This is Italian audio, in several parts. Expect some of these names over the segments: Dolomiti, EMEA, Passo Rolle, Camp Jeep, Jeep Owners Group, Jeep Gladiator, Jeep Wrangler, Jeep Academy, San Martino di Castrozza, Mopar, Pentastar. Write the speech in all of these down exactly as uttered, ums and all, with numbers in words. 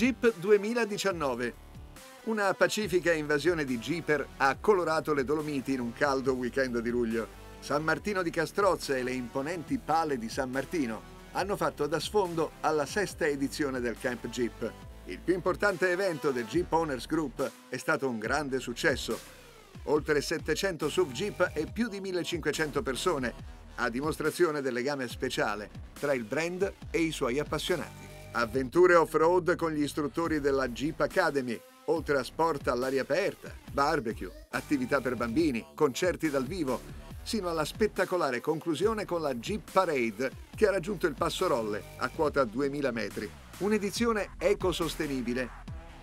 Jeep duemiladiciannove. Una pacifica invasione di jeeper ha colorato le Dolomiti in un caldo weekend di luglio. San Martino di Castrozza e le imponenti pale di San Martino hanno fatto da sfondo alla sesta edizione del Camp Jeep. Il più importante evento del Jeep Owners Group è stato un grande successo. Oltre settecento S U V Jeep e più di millecinquecento persone, a dimostrazione del legame speciale tra il brand e i suoi appassionati. Avventure off-road con gli istruttori della Jeep Academy, oltre a sport all'aria aperta, barbecue, attività per bambini, concerti dal vivo, sino alla spettacolare conclusione con la Jeep Parade, che ha raggiunto il Passo Rolle a quota duemila metri. Un'edizione ecosostenibile.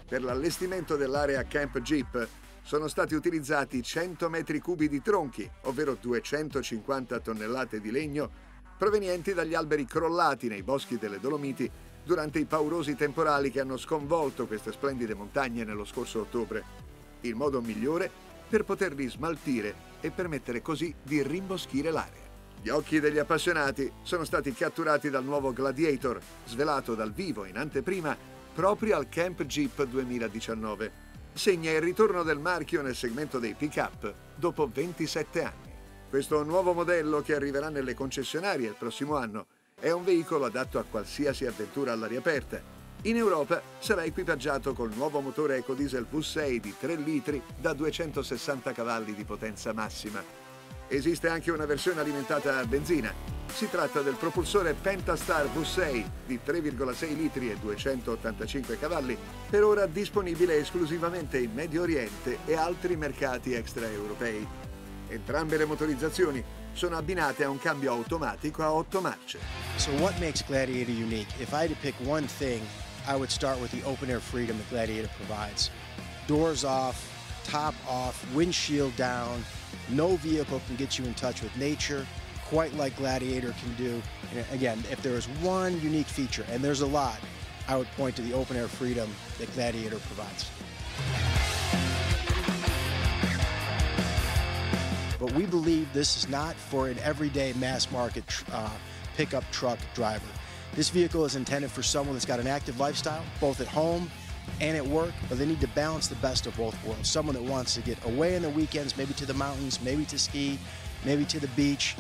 Per l'allestimento dell'area Camp Jeep sono stati utilizzati cento metri cubi di tronchi, ovvero duecentocinquanta tonnellate di legno, provenienti dagli alberi crollati nei boschi delle Dolomiti durante i paurosi temporali che hanno sconvolto queste splendide montagne nello scorso ottobre. Il modo migliore per poterli smaltire e permettere così di rimboschire l'area. Gli occhi degli appassionati sono stati catturati dal nuovo Gladiator, svelato dal vivo in anteprima proprio al Camp Jeep duemiladiciannove. Segna il ritorno del marchio nel segmento dei pick-up dopo ventisette anni. Questo nuovo modello, che arriverà nelle concessionarie il prossimo anno, è un veicolo adatto a qualsiasi avventura all'aria aperta. In Europa sarà equipaggiato col nuovo motore ecodiesel V sei di tre litri da duecentosessanta cavalli di potenza massima. Esiste anche una versione alimentata a benzina. Si tratta del propulsore Pentastar V sei di tre virgola sei litri e duecentottantacinque cavalli, per ora disponibile esclusivamente in Medio Oriente e altri mercati extraeuropei. Entrambe le motorizzazioni sono abbinate a un cambio automatico a otto marce. So what makes Gladiator unique? If I had to pick one thing, I would start with the open air freedom that Gladiator provides. Doors off, top off, windshield down. No vehicle can get you in touch with nature quite like Gladiator can do. And again, if there is one unique feature, and there's a lot, I would point to the open air freedom that Gladiator provides. But we believe this is not for an everyday mass market uh, pickup truck driver. This vehicle is intended for someone that's got an active lifestyle, both at home and at work, but they need to balance the best of both worlds. Someone that wants to get away on the weekends, maybe to the mountains, maybe to ski, maybe to the beach,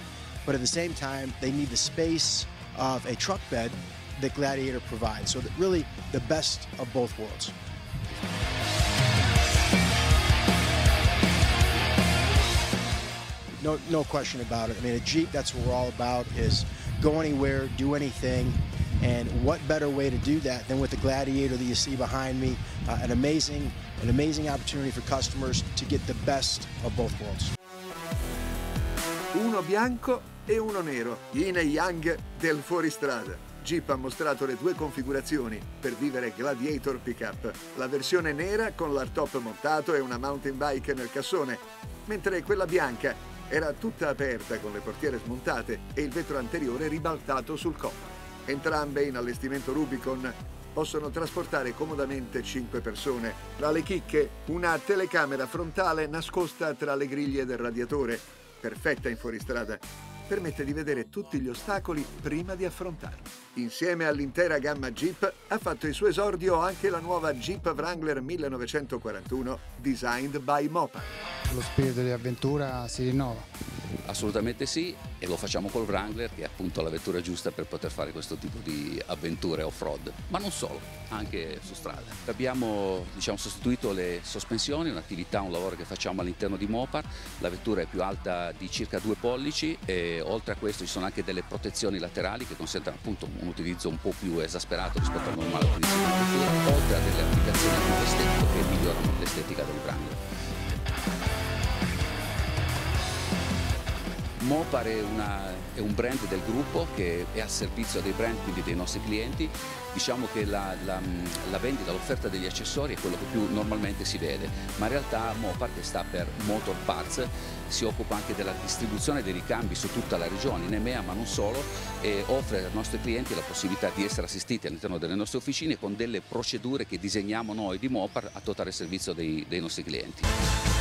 but at the same time, they need the space of a truck bed that Gladiator provides. So that really the best of both worlds. No, no question about it. I mean, a Jeep, that's what we're all about, is go anywhere, do anything, and what better way to do that than with the Gladiator that you see behind me, uh, an amazing, an amazing opportunity for customers to get the best of both worlds. Uno bianco e uno nero, yin e yang del fuoristrada. Jeep ha mostrato le due configurazioni per vivere Gladiator Pickup, la versione nera con l'hardtop montato e una mountain bike nel cassone, mentre quella bianca era tutta aperta con le portiere smontate e il vetro anteriore ribaltato sul cofano. Entrambe in allestimento Rubicon possono trasportare comodamente cinque persone. Tra le chicche, una telecamera frontale nascosta tra le griglie del radiatore, perfetta in fuoristrada, permette di vedere tutti gli ostacoli prima di affrontarli. Insieme all'intera gamma Jeep ha fatto il suo esordio anche la nuova Jeep Wrangler millenovecentoquarantuno, designed by Mopar. Lo spirito di avventura si rinnova? Assolutamente sì, e lo facciamo col Wrangler, che è appunto la vettura giusta per poter fare questo tipo di avventure off-road, ma non solo, anche su strada. Abbiamo diciamo, sostituito le sospensioni, un'attività, un lavoro che facciamo all'interno di Mopar. La vettura è più alta di circa due pollici e oltre a questo ci sono anche delle protezioni laterali che consentono appunto un utilizzo un po' più esasperato rispetto al normale utilizzo della vettura, oltre a delle applicazioni estetiche che migliorano l'estetica del Wrangler. Mopar è, una, è un brand del gruppo che è a servizio dei brand, quindi dei nostri clienti. Diciamo che la, la, la vendita, l'offerta degli accessori è quello che più normalmente si vede, ma in realtà Mopar, che sta per Motor Parts, si occupa anche della distribuzione dei ricambi su tutta la regione, in EMEA ma non solo, e offre ai nostri clienti la possibilità di essere assistiti all'interno delle nostre officine con delle procedure che disegniamo noi di Mopar a totale servizio dei, dei nostri clienti.